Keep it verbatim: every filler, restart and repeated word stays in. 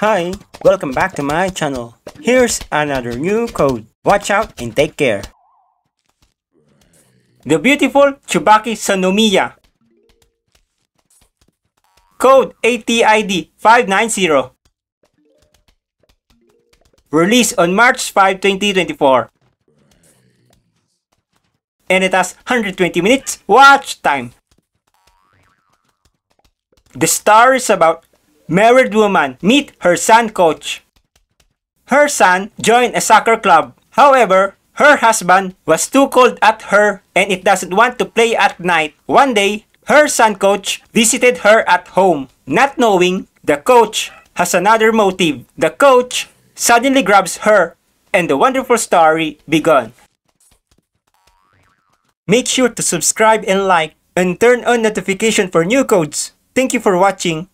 Hi, welcome back to my channel. Here's another new code. Watch out and take care. The beautiful Chubaki Sonomiya. Code A T I D five ninety. Released on March fifth, twenty twenty-four. And it has one hundred twenty minutes watch time. The story is about married woman meet her son coach. Her son joined a soccer club. However, her husband was too cold at her and it doesn't want to play at night. One day, her son coach visited her at home. Not knowing, the coach has another motive. The coach suddenly grabs her and the wonderful story begun. Make sure to subscribe and like and turn on notification for new codes. Thank you for watching.